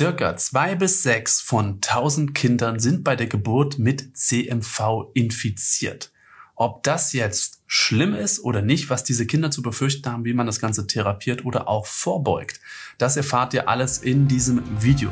Circa 2 bis 6 von 1000 Kindern sind bei der Geburt mit CMV infiziert. Ob das jetzt schlimm ist oder nicht, was diese Kinder zu befürchten haben, wie man das Ganze therapiert oder auch vorbeugt, das erfahrt ihr alles in diesem Video.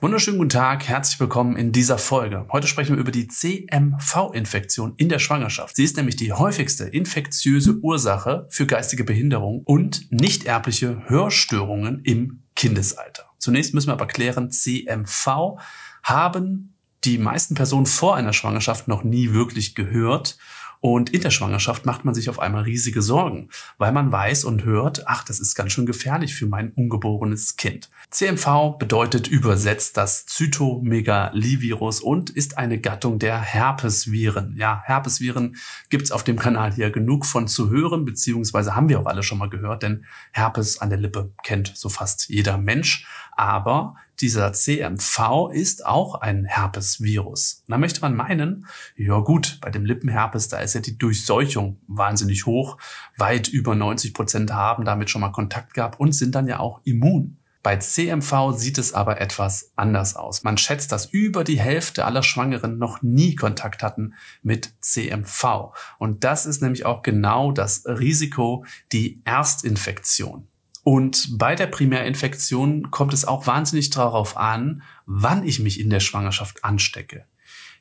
Wunderschönen guten Tag, herzlich willkommen in dieser Folge. Heute sprechen wir über die CMV-Infektion in der Schwangerschaft. Sie ist nämlich die häufigste infektiöse Ursache für geistige Behinderung und nicht-erbliche Hörstörungen im Kindesalter. Zunächst müssen wir aber klären, CMV haben die meisten Personen vor einer Schwangerschaft noch nie wirklich gehört. Und in der Schwangerschaft macht man sich auf einmal riesige Sorgen, weil man weiß und hört, ach, das ist ganz schön gefährlich für mein ungeborenes Kind. CMV bedeutet übersetzt das Zytomegalievirus und ist eine Gattung der Herpesviren. Ja, Herpesviren gibt's auf dem Kanal hier genug von zu hören, beziehungsweise haben wir auch alle schon mal gehört, denn Herpes an der Lippe kennt so fast jeder Mensch. Aber dieser CMV ist auch ein Herpesvirus. Und da möchte man meinen, ja gut, bei dem Lippenherpes, da ist ja die Durchseuchung wahnsinnig hoch. Weit über 90% haben damit schon mal Kontakt gehabt und sind dann ja auch immun. Bei CMV sieht es aber etwas anders aus. Man schätzt, dass über die Hälfte aller Schwangeren noch nie Kontakt hatten mit CMV. Und das ist nämlich auch genau das Risiko, die Erstinfektion. Und bei der Primärinfektion kommt es auch wahnsinnig darauf an, wann ich mich in der Schwangerschaft anstecke.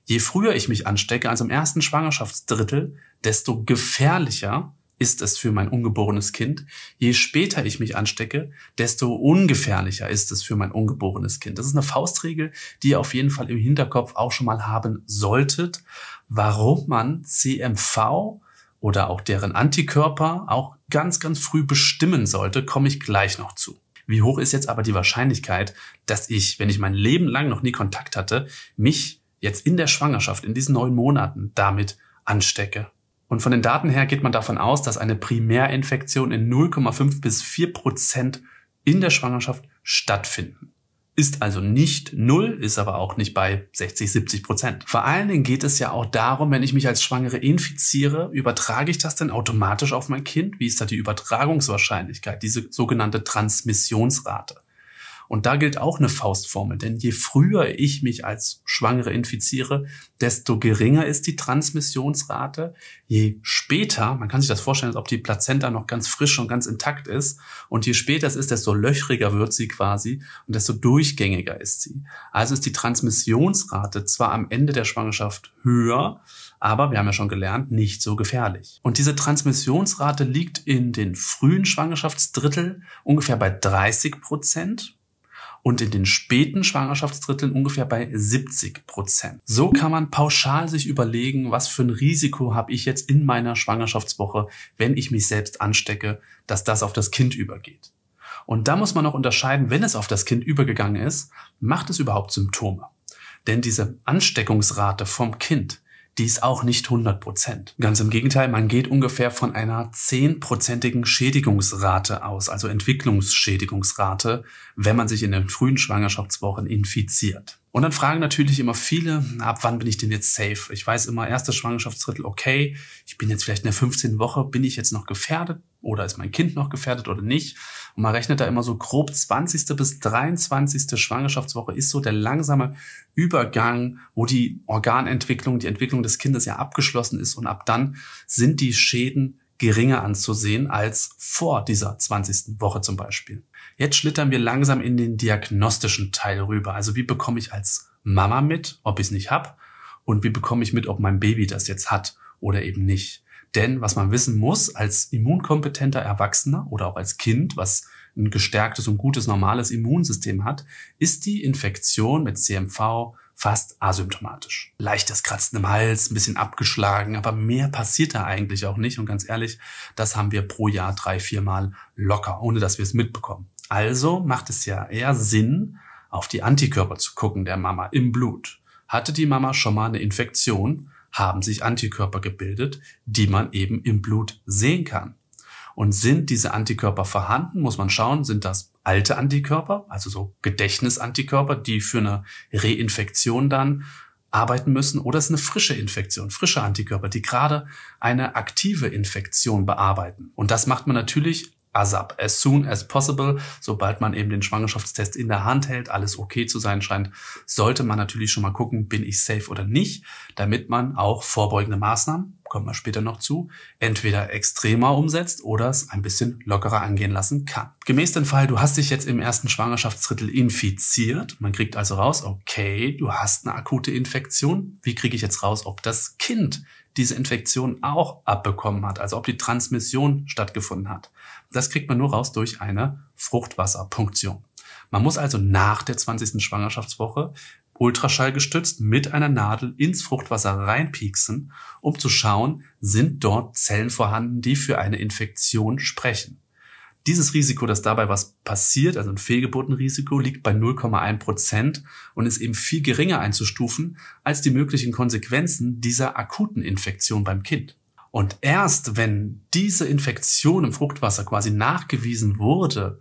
Je früher ich mich anstecke, also im ersten Schwangerschaftsdrittel, desto gefährlicher ist es für mein ungeborenes Kind. Je später ich mich anstecke, desto ungefährlicher ist es für mein ungeborenes Kind. Das ist eine Faustregel, die ihr auf jeden Fall im Hinterkopf auch schon mal haben solltet, warum man CMV oder auch deren Antikörper auch ganz, ganz früh bestimmen sollte, komme ich gleich noch zu. Wie hoch ist jetzt aber die Wahrscheinlichkeit, dass ich, wenn ich mein Leben lang noch nie Kontakt hatte, mich jetzt in der Schwangerschaft, in diesen 9 Monaten damit anstecke? Und von den Daten her geht man davon aus, dass eine Primärinfektion in 0,5 bis 4% in der Schwangerschaft stattfinden. Ist also nicht 0, ist aber auch nicht bei 60, 70%. Vor allen Dingen geht es ja auch darum, wenn ich mich als Schwangere infiziere, übertrage ich das denn automatisch auf mein Kind? Wie ist da die Übertragungswahrscheinlichkeit, diese sogenannte Transmissionsrate? Und da gilt auch eine Faustformel, denn je früher ich mich als Schwangere infiziere, desto geringer ist die Transmissionsrate. Je später, man kann sich das vorstellen, als ob die Plazenta noch ganz frisch und ganz intakt ist. Und je später es ist, desto löchriger wird sie quasi und desto durchgängiger ist sie. Also ist die Transmissionsrate zwar am Ende der Schwangerschaft höher, aber wir haben ja schon gelernt, nicht so gefährlich. Und diese Transmissionsrate liegt in den frühen Schwangerschaftsdrittel ungefähr bei 30%. Und in den späten Schwangerschaftsdritteln ungefähr bei 70%. So kann man pauschal sich überlegen, was für ein Risiko habe ich jetzt in meiner Schwangerschaftswoche, wenn ich mich selbst anstecke, dass das auf das Kind übergeht. Und da muss man noch unterscheiden, wenn es auf das Kind übergegangen ist, macht es überhaupt Symptome? Denn diese Ansteckungsrate vom Kind, die ist auch nicht 100%. Ganz im Gegenteil, man geht ungefähr von einer 10%igen Schädigungsrate aus, also Entwicklungsschädigungsrate, wenn man sich in den frühen Schwangerschaftswochen infiziert. Und dann fragen natürlich immer viele, ab wann bin ich denn jetzt safe? Ich weiß immer, erstes Schwangerschaftsdrittel, okay, ich bin jetzt vielleicht in der 15. Woche, bin ich jetzt noch gefährdet oder ist mein Kind noch gefährdet oder nicht? Und man rechnet da immer so grob 20. bis 23. Schwangerschaftswoche ist so der langsame Übergang, wo die Organentwicklung, die Entwicklung des Kindes ja abgeschlossen ist. Und ab dann sind die Schäden geringer anzusehen als vor dieser 20. Woche zum Beispiel. Jetzt schlittern wir langsam in den diagnostischen Teil rüber. Also wie bekomme ich als Mama mit, ob ich es nicht habe? Und wie bekomme ich mit, ob mein Baby das jetzt hat oder eben nicht? Denn was man wissen muss als immunkompetenter Erwachsener oder auch als Kind, was ein gestärktes und gutes, normales Immunsystem hat, ist die Infektion mit CMV fast asymptomatisch. Leichtes Kratzen im Hals, ein bisschen abgeschlagen, aber mehr passiert da eigentlich auch nicht. Und ganz ehrlich, das haben wir pro Jahr 3, 4 Mal locker, ohne dass wir es mitbekommen. Also macht es ja eher Sinn, auf die Antikörper zu gucken der Mama im Blut. Hatte die Mama schon mal eine Infektion, haben sich Antikörper gebildet, die man eben im Blut sehen kann. Und sind diese Antikörper vorhanden, muss man schauen, sind das alte Antikörper, also so Gedächtnisantikörper, die für eine Reinfektion dann arbeiten müssen, oder es ist eine frische Infektion, frische Antikörper, die gerade eine aktive Infektion bearbeiten. Und das macht man natürlich ASAP, as soon as possible, sobald man eben den Schwangerschaftstest in der Hand hält, alles okay zu sein scheint, sollte man natürlich schon mal gucken, bin ich safe oder nicht, damit man auch vorbeugende Maßnahmen, kommen wir später noch zu, entweder extremer umsetzt oder es ein bisschen lockerer angehen lassen kann. Gemäß dem Fall, du hast dich jetzt im ersten Schwangerschaftsdrittel infiziert, man kriegt also raus, okay, du hast eine akute Infektion, wie kriege ich jetzt raus, ob das Kind diese Infektion auch abbekommen hat, also ob die Transmission stattgefunden hat. Das kriegt man nur raus durch eine Fruchtwasserpunktion. Man muss also nach der 20. Schwangerschaftswoche ultraschallgestützt mit einer Nadel ins Fruchtwasser reinpieksen, um zu schauen, sind dort Zellen vorhanden, die für eine Infektion sprechen. Dieses Risiko, dass dabei was passiert, also ein Fehlgeburtenrisiko, liegt bei 0,1% und ist eben viel geringer einzustufen als die möglichen Konsequenzen dieser akuten Infektion beim Kind. Und erst wenn diese Infektion im Fruchtwasser quasi nachgewiesen wurde,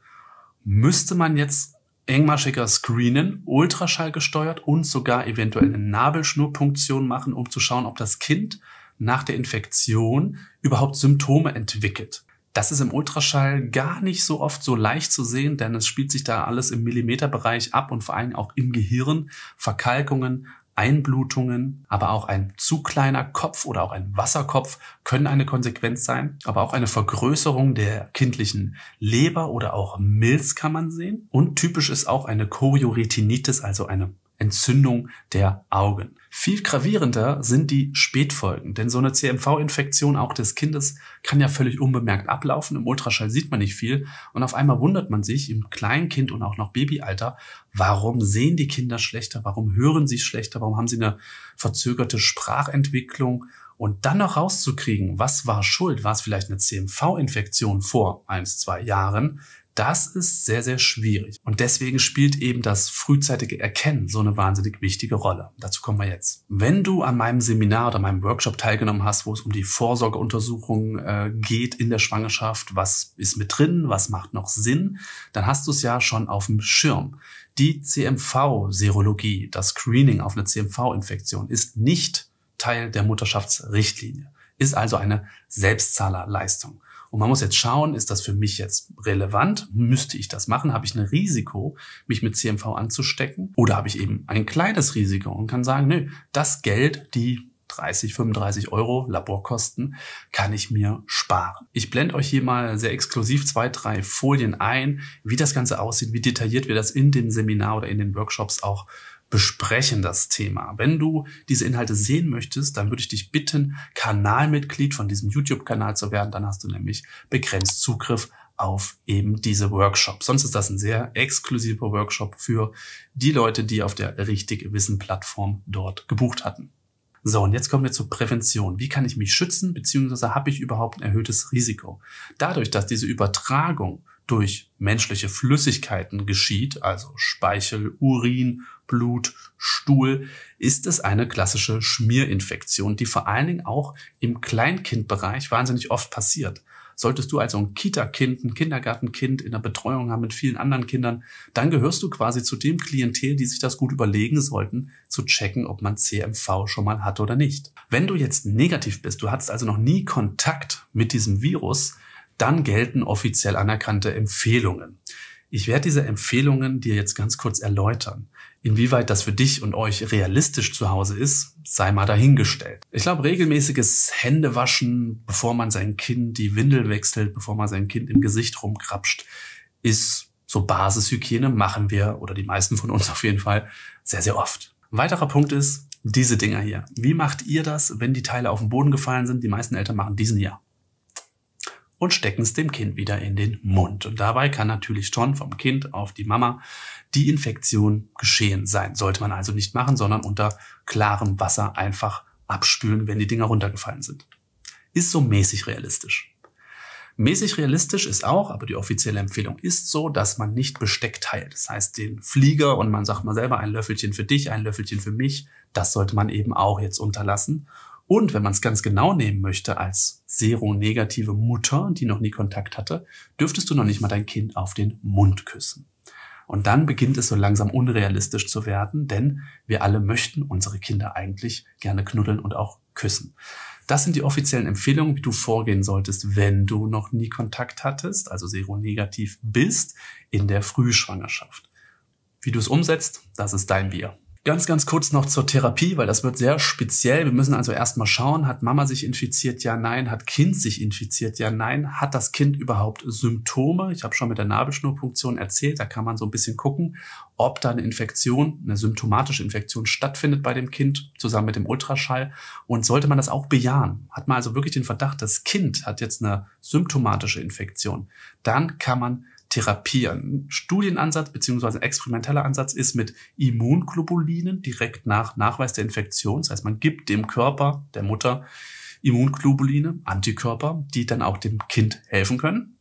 müsste man jetzt engmaschiger screenen, ultraschallgesteuert und sogar eventuell eine Nabelschnurpunktion machen, um zu schauen, ob das Kind nach der Infektion überhaupt Symptome entwickelt. Das ist im Ultraschall gar nicht so oft so leicht zu sehen, denn es spielt sich da alles im Millimeterbereich ab und vor allem auch im Gehirn. Verkalkungen, Einblutungen, aber auch ein zu kleiner Kopf oder auch ein Wasserkopf können eine Konsequenz sein. Aber auch eine Vergrößerung der kindlichen Leber oder auch Milz kann man sehen. Und typisch ist auch eine Chorioretinitis, also eine Entzündung der Augen. Viel gravierender sind die Spätfolgen, denn so eine CMV-Infektion auch des Kindes kann ja völlig unbemerkt ablaufen. Im Ultraschall sieht man nicht viel und auf einmal wundert man sich im Kleinkind und auch noch Babyalter, warum sehen die Kinder schlechter, warum hören sie schlechter, warum haben sie eine verzögerte Sprachentwicklung. Und dann noch rauszukriegen, was war schuld, war es vielleicht eine CMV-Infektion vor 1-2 Jahren, das ist sehr, sehr schwierig. Und deswegen spielt eben das frühzeitige Erkennen so eine wahnsinnig wichtige Rolle. Dazu kommen wir jetzt. Wenn du an meinem Seminar oder meinem Workshop teilgenommen hast, wo es um die Vorsorgeuntersuchung geht in der Schwangerschaft, was ist mit drin, was macht noch Sinn, dann hast du es ja schon auf dem Schirm. Die CMV-Serologie, das Screening auf eine CMV-Infektion, ist nicht Teil der Mutterschaftsrichtlinie, ist also eine Selbstzahlerleistung. Und man muss jetzt schauen, ist das für mich jetzt relevant? Müsste ich das machen? Habe ich ein Risiko, mich mit CMV anzustecken? Oder habe ich eben ein kleines Risiko und kann sagen, nö, das Geld, die 30, 35 Euro Laborkosten, kann ich mir sparen. Ich blende euch hier mal sehr exklusiv 2, 3 Folien ein, wie das Ganze aussieht, wie detailliert wir das in dem Seminar oder in den Workshops auch besprechen, das Thema. Wenn du diese Inhalte sehen möchtest, dann würde ich dich bitten, Kanalmitglied von diesem YouTube-Kanal zu werden. Dann hast du nämlich begrenzt Zugriff auf eben diese Workshops. Sonst ist das ein sehr exklusiver Workshop für die Leute, die auf der Richtig WiSSEN-Plattform dort gebucht hatten. So, und jetzt kommen wir zur Prävention. Wie kann ich mich schützen, beziehungsweise habe ich überhaupt ein erhöhtes Risiko? Dadurch, dass diese Übertragung durch menschliche Flüssigkeiten geschieht, also Speichel, Urin, Blut, Stuhl, ist es eine klassische Schmierinfektion, die vor allen Dingen auch im Kleinkindbereich wahnsinnig oft passiert. Solltest du also ein Kita-Kind, ein Kindergartenkind in der Betreuung haben mit vielen anderen Kindern, dann gehörst du quasi zu dem Klientel, die sich das gut überlegen sollten, zu checken, ob man CMV schon mal hatte oder nicht. Wenn du jetzt negativ bist, du hattest also noch nie Kontakt mit diesem Virus, dann gelten offiziell anerkannte Empfehlungen. Ich werde diese Empfehlungen dir jetzt ganz kurz erläutern. Inwieweit das für dich und euch realistisch zu Hause ist, sei mal dahingestellt. Ich glaube, regelmäßiges Händewaschen, bevor man sein Kind die Windel wechselt, bevor man sein Kind im Gesicht rumkrapscht, ist so Basishygiene, machen wir oder die meisten von uns auf jeden Fall sehr, sehr oft. Ein weiterer Punkt ist diese Dinger hier. Wie macht ihr das, wenn die Teile auf den Boden gefallen sind? Die meisten Eltern machen diesen hier und stecken es dem Kind wieder in den Mund. Und dabei kann natürlich schon vom Kind auf die Mama die Infektion geschehen sein. Sollte man also nicht machen, sondern unter klarem Wasser einfach abspülen, wenn die Dinger runtergefallen sind. Ist so mäßig realistisch. Mäßig realistisch ist auch, aber die offizielle Empfehlung ist so, dass man nicht Besteck teilt. Das heißt, den Flieger und man sagt mal selber ein Löffelchen für dich, ein Löffelchen für mich, das sollte man eben auch jetzt unterlassen. Und wenn man es ganz genau nehmen möchte, als seronegative Mutter, die noch nie Kontakt hatte, dürftest du noch nicht mal dein Kind auf den Mund küssen. Und dann beginnt es so langsam unrealistisch zu werden, denn wir alle möchten unsere Kinder eigentlich gerne knuddeln und auch küssen. Das sind die offiziellen Empfehlungen, wie du vorgehen solltest, wenn du noch nie Kontakt hattest, also seronegativ bist, in der Frühschwangerschaft. Wie du es umsetzt, das ist dein Bier. Ganz, ganz kurz noch zur Therapie, weil das wird sehr speziell. Wir müssen also erstmal schauen, hat Mama sich infiziert? Ja, nein. Hat Kind sich infiziert? Ja, nein. Hat das Kind überhaupt Symptome? Ich habe schon mit der Nabelschnurpunktion erzählt, da kann man so ein bisschen gucken, ob da eine Infektion, eine symptomatische Infektion stattfindet bei dem Kind, zusammen mit dem Ultraschall. Und sollte man das auch bejahen? Hat man also wirklich den Verdacht, das Kind hat jetzt eine symptomatische Infektion, dann kann man therapieren. Studienansatz bzw. experimenteller Ansatz ist mit Immunglobulinen direkt nach Nachweis der Infektion. Das heißt, man gibt dem Körper der Mutter Immunglobuline, Antikörper, die dann auch dem Kind helfen können.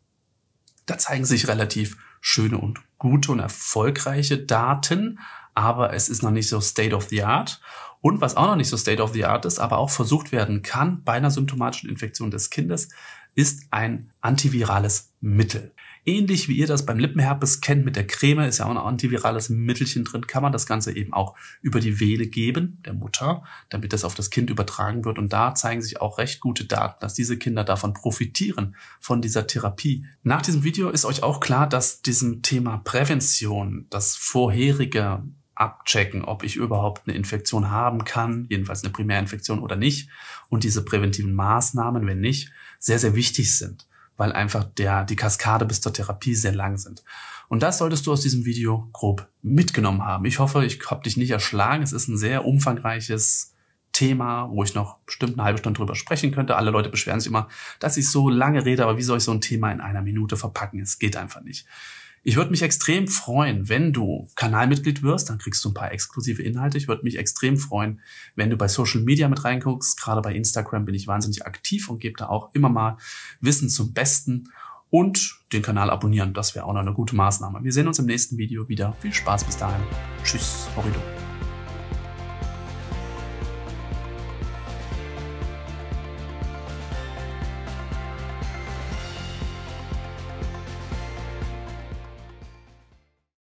Da zeigen sich relativ schöne und gute und erfolgreiche Daten, aber es ist noch nicht so State of the Art. Und was auch noch nicht so State of the Art ist, aber auch versucht werden kann bei einer symptomatischen Infektion des Kindes, ist ein antivirales Mittel. Ähnlich wie ihr das beim Lippenherpes kennt mit der Creme, ist ja auch ein antivirales Mittelchen drin, kann man das Ganze eben auch über die Vene geben, der Mutter, damit das auf das Kind übertragen wird. Und da zeigen sich auch recht gute Daten, dass diese Kinder davon profitieren, von dieser Therapie. Nach diesem Video ist euch auch klar, dass diesem Thema Prävention, das vorherige Abchecken, ob ich überhaupt eine Infektion haben kann, jedenfalls eine Primärinfektion oder nicht, und diese präventiven Maßnahmen, wenn nicht, sehr, sehr wichtig sind, weil einfach die Kaskade bis zur Therapie sehr lang sind. Und das solltest du aus diesem Video grob mitgenommen haben. Ich hoffe, ich habe dich nicht erschlagen. Es ist ein sehr umfangreiches Thema, wo ich noch bestimmt eine halbe Stunde drüber sprechen könnte. Alle Leute beschweren sich immer, dass ich so lange rede, aber wie soll ich so ein Thema in einer Minute verpacken? Es geht einfach nicht. Ich würde mich extrem freuen, wenn du Kanalmitglied wirst, dann kriegst du ein paar exklusive Inhalte. Ich würde mich extrem freuen, wenn du bei Social Media mit reinguckst. Gerade bei Instagram bin ich wahnsinnig aktiv und gebe da auch immer mal Wissen zum Besten. Und den Kanal abonnieren, das wäre auch noch eine gute Maßnahme. Wir sehen uns im nächsten Video wieder. Viel Spaß bis dahin. Tschüss, Horrido.